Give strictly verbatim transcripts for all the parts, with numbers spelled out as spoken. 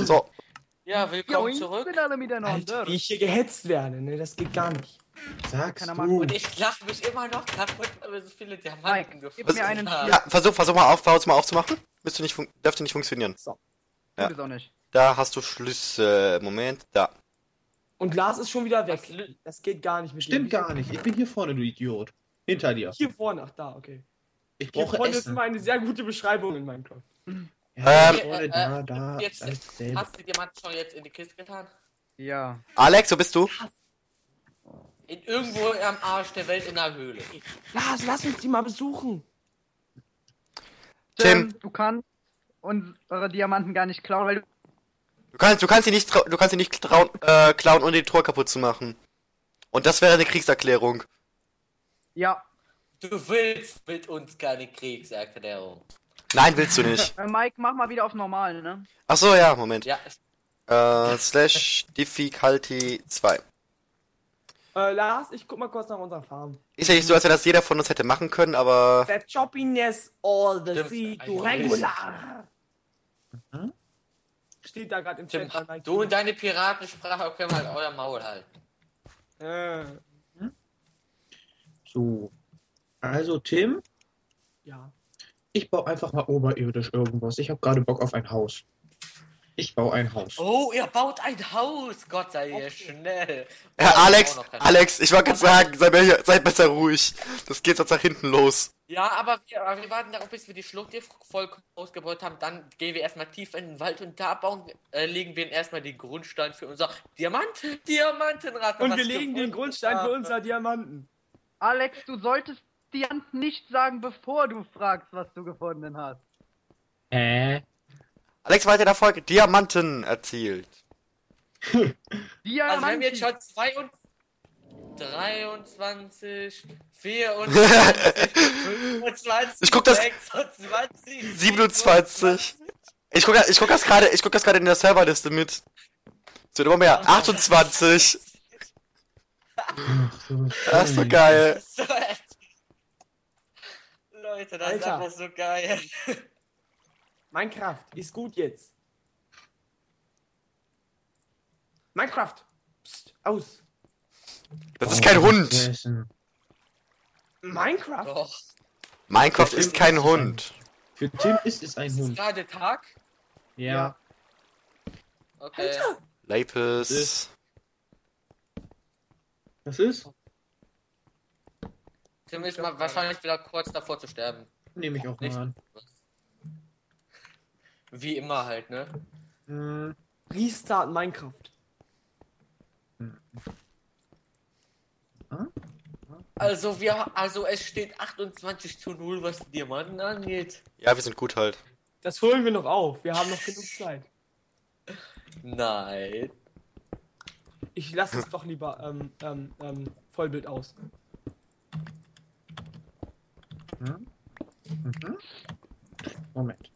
So. Ja, willkommen zurück. Alter, wie ich hier gehetzt werde, ne, das geht gar nicht. Sagst du. Und ich lache mich immer noch kaputt, aber so viele Diamanten gefunden. Mir einen ja, versuch, versuch mal auf, mal aufzumachen. Müsste nicht, dürfte nicht funktionieren. So. Ja. Auch nicht. Da hast du Schlüssel. Moment, da. Und Glas ist schon wieder weg. Das geht gar nicht mit Stimmt gar Idee. nicht. Ich bin hier vorne, du Idiot. Hinter dir. Hier vorne, ach da, okay. Ich brauche Essen. Das ist mal eine sehr gute Beschreibung in Minecraft. Ja, ähm, vorne, äh, da, da. Jetzt, hast du jemand schon jetzt in die Kiste getan? Ja. Alex, wo bist du? In irgendwo am Arsch der Welt in der Höhle. Lars, lass uns die mal besuchen. Tim, Tim, du kannst unsere Diamanten gar nicht klauen, weil du... Du kannst, du kannst sie nicht, du kannst sie nicht trauen, äh, klauen, ohne die Tor kaputt zu machen. Und das wäre eine Kriegserklärung. Ja. Du willst mit uns keine Kriegserklärung. Nein, willst du nicht. Mike, mach mal wieder auf normal, ne? Ach so, ja, Moment. Ja. Äh, slash Difficulty zwei. Äh, Lars, ich guck mal kurz nach unserer Farm. Ist ja nicht so, als wenn das jeder von uns hätte machen können, aber... The choppiness all the sea to regular. Mhm. Steht da gerade im Tim, Chat. Like du und deine Piratensprache können halt euer Maul halten. Äh. Hm? So. Also, Tim? Ja. Ich baue einfach mal oberirdisch irgendwas. Ich habe gerade Bock auf ein Haus. Ich baue ein Haus. Oh, ihr baut ein Haus! Gott sei Dank, schnell! Herr Alex, Alex, ich wollte gerade sagen, seid, mehr, seid besser ruhig. Das geht sonst nach hinten los. Ja, aber wir, aber wir warten darauf, bis wir die Schlucht hier vollkommen ausgebaut haben. Dann gehen wir erstmal tief in den Wald und da bauen, äh, legen wir erstmal den Grundstein für unser Diamanten, Diamantenrad. Und wir legen den Grundstein für unser Diamanten. Alex, du solltest Diamanten nicht sagen, bevor du fragst, was du gefunden hast. Hä? Äh? Alex, weiter der Folge. Diamanten erzielt. Diamanten. Also wir haben jetzt schon zwei und dreiundzwanzig, vierundzwanzig, fünfundzwanzig, ich guck das, sechsundzwanzig, siebenundzwanzig. Ich guck, ich guck das gerade, ich guck das gerade in der Serverliste mit. Es wird immer mehr. achtundzwanzig. Das ist so geil. Leute, das ist einfach so geil. Minecraft ist gut jetzt. Minecraft! Psst, aus! Das ist kein Hund! Minecraft? Doch. Minecraft ist kein Hund. Für Tim ist es ein Hund. Ist es gerade Tag? Ja. Okay. Alter. Lapis. Was ist? Tim ist mal wahrscheinlich wieder kurz davor zu sterben. Nehme ich auch mal an. Wie immer halt, ne? Hm. Restart Minecraft. Hm. Hm? Also wir, also es steht achtundzwanzig zu null, was die Diamanten angeht. Ja, wir sind gut halt. Das holen wir noch auf, wir haben noch genug Zeit. Nein. Ich lasse es doch lieber ähm, ähm, ähm, Vollbild aus. Hm? Mhm. Moment.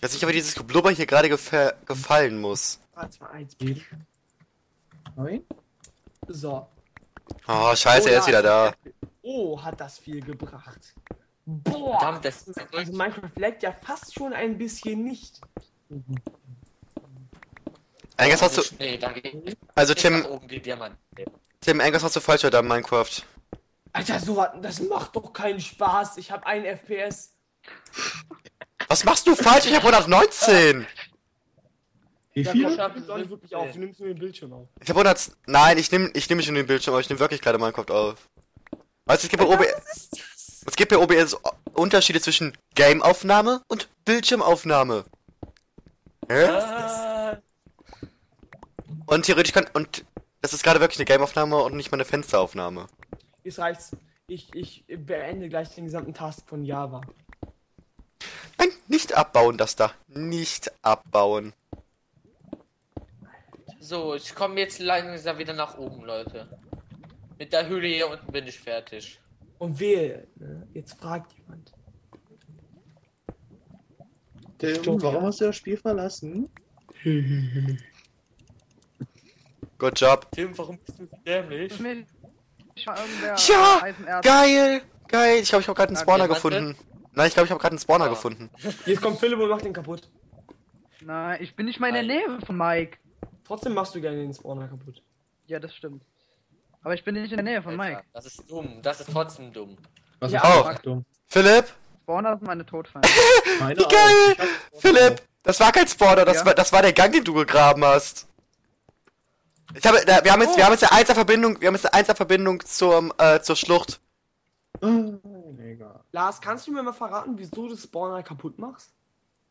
Dass ich aber dieses Geblubber hier gerade gefa gefallen muss. eins, zwei, eins, neun. So. Oh, scheiße, oh, er ist wieder da. Oh, hat das viel gebracht. Boah. Verdammt, das ist also Minecraft leckt ja fast schon ein bisschen nicht. Mhm. Irgendwas hast du... Nee, da geht also Tim... Tim, irgendwas hast du falsch heute an Minecraft. Alter, so, das macht doch keinen Spaß. Ich habe einen F P S. Was machst du falsch? Ich hab hundertneunzehn! Wie viel? Ich hab doch nicht wirklich auf, du nimmst nur den Bildschirm auf. Ich hab hundert... Nein, ich nehm, ich nehm nicht nur den Bildschirm auf, ich nehm wirklich gerade Minecraft auf. Weißt du, es gibt bei O B S... Es gibt bei O B S Unterschiede zwischen Gameaufnahme und Bildschirmaufnahme. Hä? Ah. Und theoretisch kann... Und das ist gerade wirklich eine Gameaufnahme und nicht mal eine Fensteraufnahme. Jetzt reicht's. Ich, ich beende gleich den gesamten Task von Java. Nicht abbauen, das da. Nicht abbauen. So, ich komme jetzt langsam wieder nach oben, Leute. Mit der Höhle hier unten bin ich fertig. Und wehe, ne? Jetzt fragt jemand. Tim, Stimmt, warum ja. hast du das Spiel verlassen? Good job. Tim, warum bist du dämlich? Ja, geil, geil. Ich glaube, ich habe gerade einen Spawner okay, gefunden. Nein, ich glaube, ich habe gerade einen Spawner ah. gefunden. Jetzt kommt Philipp und macht den kaputt. Nein, ich bin nicht mal in der Nähe von Mike. Trotzdem machst du gerne den Spawner kaputt. Ja, das stimmt. Aber ich bin nicht in der Nähe von Alter, Mike. Das ist dumm. Das ist trotzdem dumm. Was ja, ist auch dumm? Philipp? Spawner ist meine Todfeinde. Wie geil! Philipp, das war kein Spawner. Das, ja. war, das war der Gang, den du gegraben hast. Ich habe, da, wir haben jetzt, wir haben jetzt eine Einser-Verbindung, wir haben jetzt eine Einser-Verbindung zum, äh, zur Schlucht. Oh, egal. Lars, kannst du mir mal verraten, wieso du Spawner kaputt machst?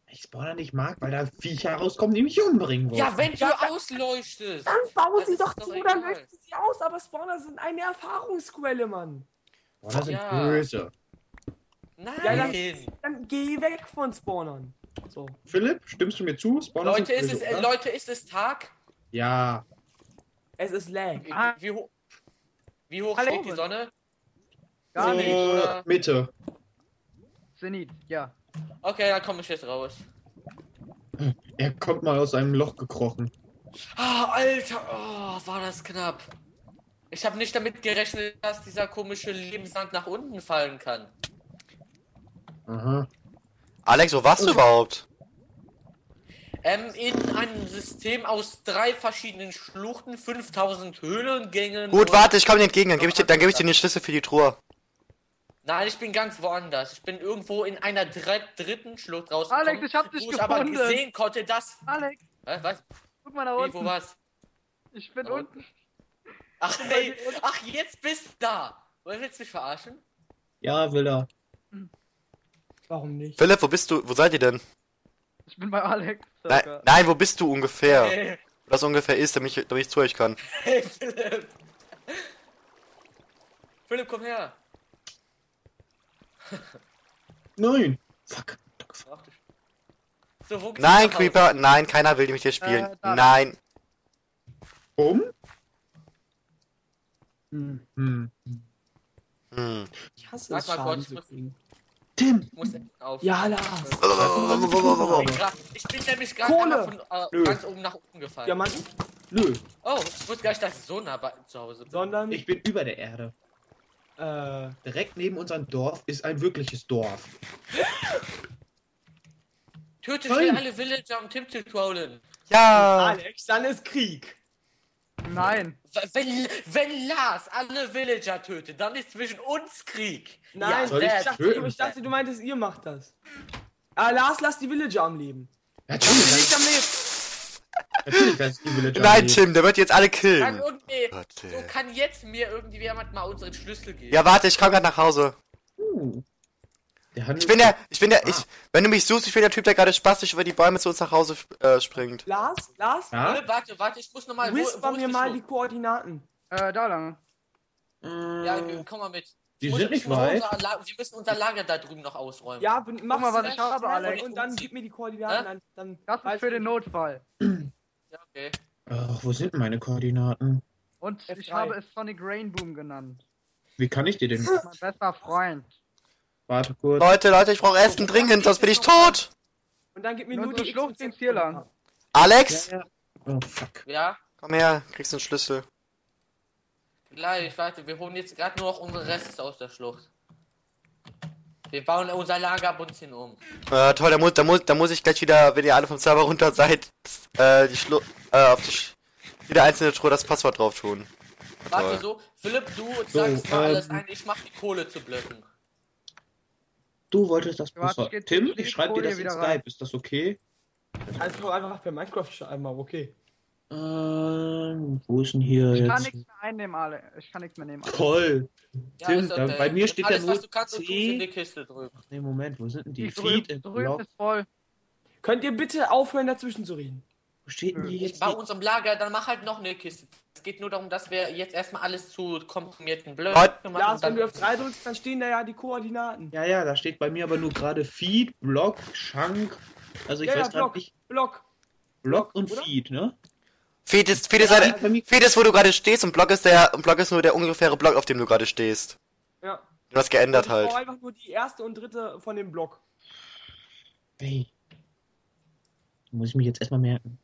Ich Spawner nicht mag, weil da Viecher rauskommen, die mich umbringen wollen. Ja, wenn du ja, ausleuchtest! Dann baue sie doch zu, dann löscht sie aus, aber Spawner sind eine Erfahrungsquelle, Mann! Spawner sind ja. böse. Nein! Ja, dann, dann geh weg von Spawnern. So. Philipp, stimmst du mir zu? Spawner Leute, sind böse, ist es, Leute, ist es Tag? Ja. Es ist lag. Ah. Wie, ho wie hoch Hallo. steht die Sonne? Gar nicht, oder? Mitte. Zenit, ja. Okay, da komme ich jetzt raus. Er kommt mal aus einem Loch gekrochen. Ah, Alter, oh, war das knapp. Ich habe nicht damit gerechnet, dass dieser komische Lebenssand nach unten fallen kann. Aha. Alex, wo warst du überhaupt? Ähm, in einem System aus drei verschiedenen Schluchten, fünftausend Höhlengängen... Gut, warte, ich komme dir entgegen, dann gebe ich, geb ich dir den Schlüssel für die Truhe. Nein, ich bin ganz woanders. Ich bin irgendwo in einer dritten Schlucht rausgekommen, Alex, ich hab dich wo ich gefunden. aber gesehen konnte, dass... Alex! Was? Was? Guck mal da unten. Wie, wo war's? Ich bin da unten. unten. Ach, hey, ach, jetzt bist du da! Willst du mich verarschen? Ja, will er. Warum nicht? Philipp, wo bist du? Wo seid ihr denn? Ich bin bei Alex. Nein, nein, wo bist du ungefähr? Hey. Wo das ungefähr ist, damit ich, damit ich zu euch kann. Hey, Philipp! Philipp, komm her! Nein! Fuck! So, wo nein, Creeper! Nein, keiner will mit dir spielen. Äh, nein! Um? Hm. Hm. Hm. Ich hasse es. Tim! Ich muss auf. Ja, Lars! Ich bin nämlich gerade von äh, ganz oben nach unten gefallen. Ja, Mann! Nö! Oh, ich wusste gar nicht, dass ich so nah bei, zu Hause bin. Sondern ich bin über der Erde. Äh, direkt neben unserem Dorf ist ein wirkliches Dorf. Tötet will alle Villager, um Tim zu trollen. Ja! Alex, dann ist Krieg. Nein. Wenn, wenn Lars alle Villager tötet, dann ist zwischen uns Krieg. Nein, ja, ich, dachte, ich dachte, du meintest, ihr macht das. Aber Lars, lass die Villager am Leben. Natürlich, ja, nicht am Leben. Natürlich, lass die Villager Nein, am Tim, Leben. der wird jetzt alle killen. Dann, okay, so kann jetzt mir irgendwie jemand mal unseren Schlüssel geben. Ja, warte, ich komme gerade nach Hause. Uh, der ich bin der, ich bin der, ah. ich, wenn du mich suchst, ich bin der Typ, der gerade spastisch über die Bäume zu uns nach Hause äh, springt. Lars, Lars, ja? Philipp, warte, warte, ich muss nochmal... Whisper mir mal die Koordinaten. Äh, da lang. Ja, komm mal mit. Die sind und nicht weit. Wir müssen unser Lager da drüben noch ausräumen. Ja, mach mal, was ich habe, Alex. Und dann gib mir die Koordinaten. Dann, dann das ist für den Notfall. Ja, okay. Ach, wo sind meine Koordinaten? Und ich F drei. Habe es Sonic Rainboom genannt. Wie kann ich dir denn? Das ist mein bester Freund. Warte kurz. Leute, Leute, ich brauche Essen dringend, sonst bin ich tot. Und dann gib mir nur die Schlucht ins Tier lang. Alex? Ja, ja. Oh, fuck. Ja? Komm her, kriegst den Schlüssel. Gleich, warte, wir holen jetzt gerade nur noch unsere Reste aus der Schlucht. Wir bauen unser Lager ab und ziehen um. Äh, toll, da muss, da, muss, da muss ich gleich wieder, wenn ihr alle vom Server runter seid, äh, die Schlucht, äh, auf die Sch jede einzelne Truhe das Passwort drauf tun. Warte, toll. so, Philipp, du sagst so, mal alles ähm, ein, ich mach die Kohle zu Blöcken. Du wolltest das Passwort. Warte, Tim, ich schreibe dir das in Skype, rein. Ist das okay? Also einfach per Minecraft schreiben, aber okay. Ähm, wo ist denn hier ich jetzt? Ich kann nichts mehr einnehmen, alle. Ich kann nichts mehr nehmen. Alle. Toll. Ja, Tim, okay. Bei mir steht alles, ja nur was du kannst und in die Kiste drüben. Ach nee, Moment, wo sind denn die? Feed drüben ist voll. Könnt ihr bitte aufhören, dazwischen zu reden? Wo steht denn die jetzt? Ich baue uns im Lager, dann mach halt noch eine Kiste. Es geht nur darum, dass wir jetzt erstmal alles zu komprimierten Blöcken machen. Ja, und wenn du auf drei drückst, dann stehen da ja die Koordinaten. Ja, ja, da steht bei mir aber nur gerade Feed, Block, Shank. Also ich ja, weiß ja, gerade nicht. Block. Block und oder? Feed, ne? Feed ist, Feed ist, ja, halt, also Feed ist, wo du gerade stehst und Block ist der, und Block ist nur der ungefähre Block, auf dem du gerade stehst. Ja. Du hast geändert ich halt. Ich brauche einfach nur die erste und dritte von dem Block. Hey. Muss ich mich jetzt erstmal merken.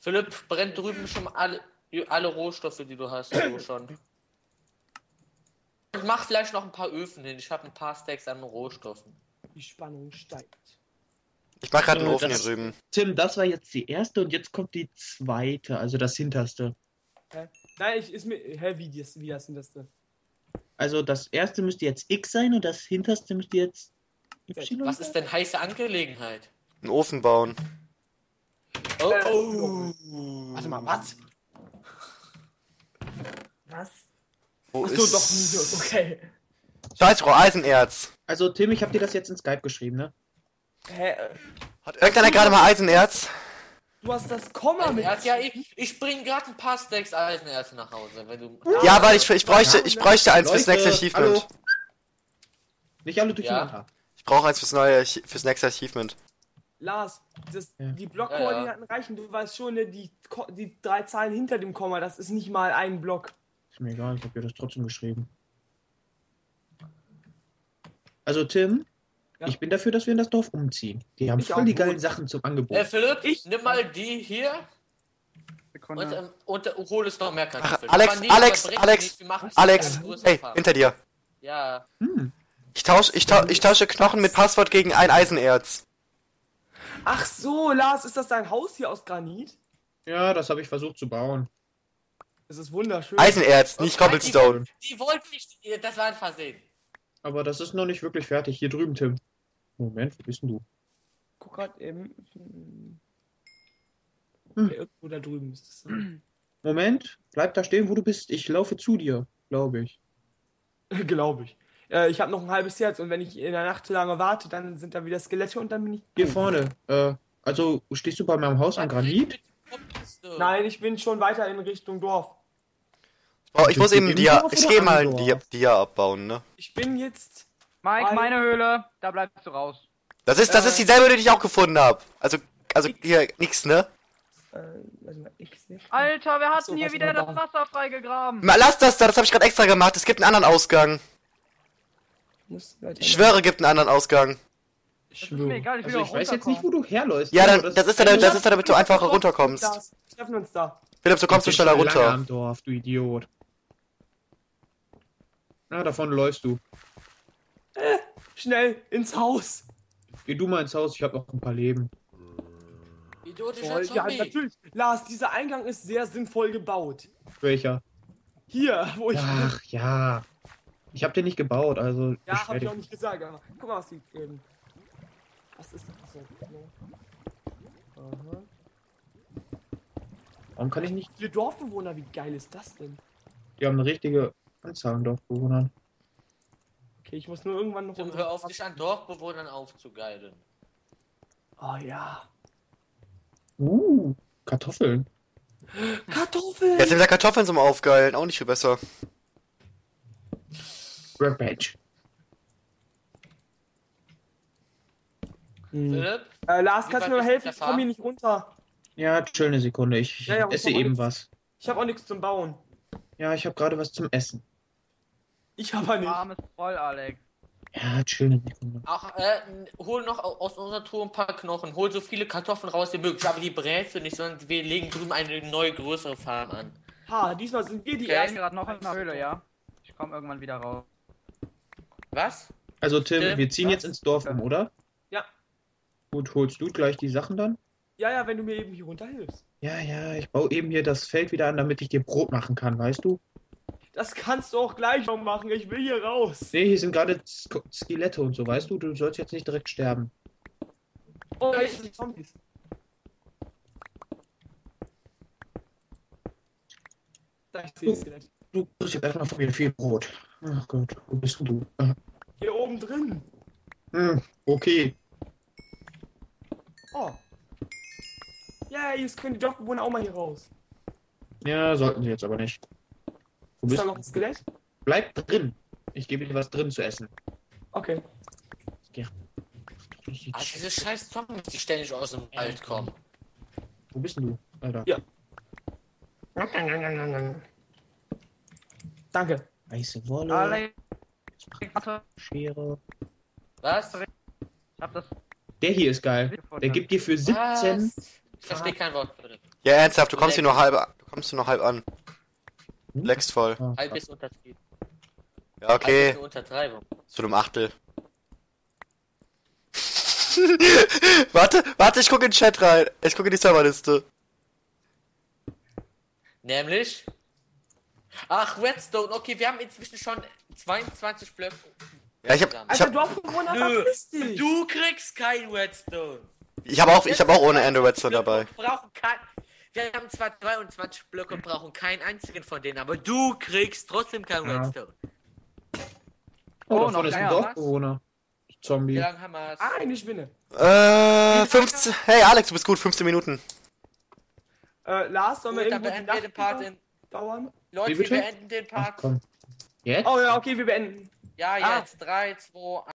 Philipp, brennt drüben schon alle, alle Rohstoffe, die du hast, so schon. Ich mach vielleicht noch ein paar Öfen hin. Ich habe ein paar Stacks an Rohstoffen. Die Spannung steigt. Ich mach gerade einen Ofen hier drüben. Tim, das war jetzt die erste und jetzt kommt die zweite, also das hinterste. Hä? Nein, ich ist mir. Hä, wie das, wie das hinterste? Also das erste müsste jetzt X sein und das hinterste müsste jetzt Y. Was ist denn heiße Angelegenheit? Einen Ofen bauen. Oh. oh. Warte mal, was? Was? Wo Achso, ist... doch, Minus, okay. Scheiß, Frau Eisenerz. Also Tim, ich hab dir das jetzt in Skype geschrieben, ne? Hä? Hat irgendeiner gerade mal Eisenerz? Du hast das Komma mit. Ja, ich, ich bring gerade ein paar Stacks Eisenerz nach Hause, wenn du. Ja, weil ich, ich bräuchte, ich bräuchte eins Leute, fürs nächste Achievement. Hallo. Nicht alle durcheinander. Ja. Ich brauche eins fürs neue, fürs nächste Achievement. Lars, das, ja. die Blockkoordinaten ja, ja. reichen. Du weißt schon, ne, die, die drei Zahlen hinter dem Komma, das ist nicht mal ein Block. Ist mir egal, ich hab dir das trotzdem geschrieben. Also Tim. Ja. Ich bin dafür, dass wir in das Dorf umziehen. Die haben ich voll die geilen gut. Sachen zum Angebot. Äh, Philipp, ich nimm mal die hier und, ähm, und uh, hol es noch mehr Kartoffeln. Alex, Alex, Alex, Alex, hey, hinter dir. Ja. Hm. Ich, tausch, ich, tausch, ich tausche Knochen mit Passwort gegen ein Eisenerz. Ach so, Lars, ist das dein Haus hier aus Granit? Ja, das habe ich versucht zu bauen. Das ist wunderschön. Eisenerz, nicht Cobblestone. Die, die wollte ich, das war ein Versehen. Aber das ist noch nicht wirklich fertig. Hier drüben, Tim. Moment, wo bist denn du? Guck grad eben. Hm. Irgendwo da drüben ist es. Moment, bleib da stehen, wo du bist. Ich laufe zu dir, glaube ich. glaube ich. Äh, ich habe noch ein halbes Herz und wenn ich in der Nacht zu lange warte, dann sind da wieder Skelette und dann bin ich... Hier vorne. Äh, also, stehst du bei meinem Haus an Granit? Nein, ich bin schon weiter in Richtung Dorf. Oh, ich muss eben Dia, ich gehe mal ein Dia, Dia abbauen, ne? Ich bin jetzt... Mike, meine Höhle, da bleibst du raus. Das ist, das äh, ist dieselbe, die ich auch gefunden habe. Also, also ich, hier, nix, ne? Äh, ich nicht. Alter, wir hatten so, hier wieder das Wasser freigegraben. Lass das da, das habe ich gerade extra gemacht. Es gibt einen anderen Ausgang. Ich schwöre, gibt einen anderen Ausgang. Ich schwöre. Egal, ich, also, ich weiß jetzt nicht, wo du herläufst. Ja, dann, das ist ja da, damit da, du einfach runterkommst. Wir treffen uns da. Philipp, so kommst du schneller runter. Am Dorf, du Idiot. Na, davon läufst du. Äh, schnell, ins Haus. Geh du mal ins Haus, ich hab noch ein paar Leben. Idiotischer Zombie. Ja, natürlich. Lars, dieser Eingang ist sehr sinnvoll gebaut. Welcher? Hier, wo ich... Ach, bin. ja. Ich hab den nicht gebaut, also... Ja, hab ich auch nicht gesagt, aber... Guck mal, was die... Ähm, was ist das so? Aha. Warum kann ich nicht... Viele Dorfbewohner, wie geil ist das denn? Die haben eine richtige... Anzahl an Dorfbewohnern. Okay, ich muss nur irgendwann noch... Tim, hör auf, dich an Dorfbewohnern aufzugeilen. Oh ja. Uh, Kartoffeln. Kartoffeln! Jetzt sind da Kartoffeln zum Aufgeilen, auch nicht viel besser. Rampage. Hm. Philipp? Äh, Lars, kannst du mir helfen? Ich komme hier nicht runter. Ja, chill eine Sekunde, ich ja, ja, esse eben nix. was. Ich habe auch nichts zum Bauen. Ja, ich habe gerade was zum Essen. Ich habe nicht. Arm ist voll, Alex. Ja, chill. Ach, äh, hol noch aus unserer Truhe ein paar Knochen. Hol so viele Kartoffeln raus, wie möglich. Aber die brätst du nicht, sondern wir legen drüben eine neue, größere Farm an. Ha, diesmal sind wir die ersten. Ich bin gerade noch in der Höhle, ja. Ich komme irgendwann wieder raus. Was? Also, Tim, Tim wir ziehen was? jetzt ins Dorf um, oder? Ja. Gut, holst du gleich die Sachen dann? Ja, ja, wenn du mir eben hier runterhilfst. Ja, ja, ich baue eben hier das Feld wieder an, damit ich dir Brot machen kann, weißt du? Das kannst du auch gleich noch machen, ich will hier raus. Nee, hier sind gerade Sk Skelette und so, weißt du? Du sollst jetzt nicht direkt sterben. Oh, da sind Zombies. Da ist die Skelette. Du kriegst jetzt erstmal von mir viel Brot. Ach Gott, wo bist du? Hier oben drin. Hm, okay. Oh. Ja, jetzt können die Dorfbewohner auch mal hier raus. Ja, sollten sie jetzt aber nicht. Du bist da noch ein Skelett? Bleib drin. Ich gebe dir was drin zu essen. Okay. Ja. Ach, diese scheiß Zombies, die ständig aus dem Wald kommen. Wo bist denn du, Alter? Ja. Danke. Weiße Wolle. Alle. Schere. Was? Ich hab das. Der hier ist geil. Der gibt dir für siebzehn... Was? Ich verstehe kein Wort. Ja, ernsthaft, du kommst hier nur halb an. Du kommst hier nur halb an. Leckst voll. Halb ist untertrieben. Ja, okay. Das ist eine Untertreibung. Zu einem Achtel. warte, warte, ich guck in den Chat rein. Ich guck in die Serverliste. Nämlich? Ach, Redstone. Okay, wir haben inzwischen schon zweiundzwanzig Blöcke. Ja, ich hab, ich hab, also, du, nö, du kriegst kein Redstone. Ich habe auch, ich hab auch ohne Ende Redstone dabei. Wir brauchen kein, wir haben zwar zweiundzwanzig Blöcke und brauchen keinen einzigen von denen, aber du kriegst trotzdem kein ja. Redstone. Oh, oh noch ist ein Dorf ohne Zombie. Ah, eine Spinne. Äh, fünfzehn. Hey, Alex, du bist gut. fünfzehn Minuten. Äh, Lars, sollen wir beenden den Part in. Dauern? Leute, wir beenden den Part. Ach, jetzt? Oh ja, okay, wir beenden. Ja, jetzt. Ah. drei, zwei, eins.